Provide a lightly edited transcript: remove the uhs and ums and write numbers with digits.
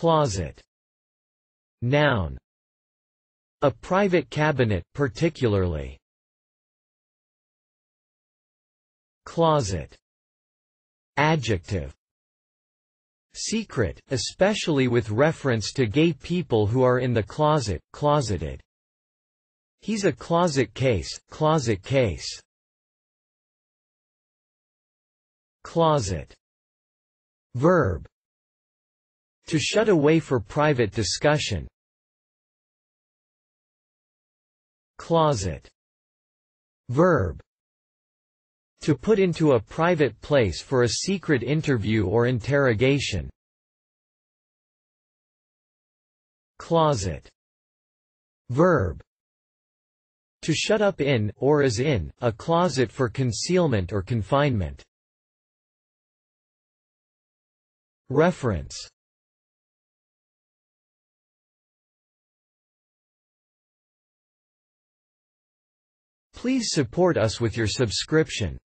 Closet. Noun. A private cabinet, particularly. Closet. Adjective. Secret, especially with reference to gay people who are in the closet, closeted. He's a closet case, closet case. Closet. Verb. To shut away for private discussion. Closet. Verb. To put into a private place for a secret interview or interrogation. Closet. Verb. To shut up in, or is in, a closet for concealment or confinement. Reference. Please support us with your subscription.